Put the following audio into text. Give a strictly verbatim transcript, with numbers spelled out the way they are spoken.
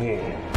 Yeah.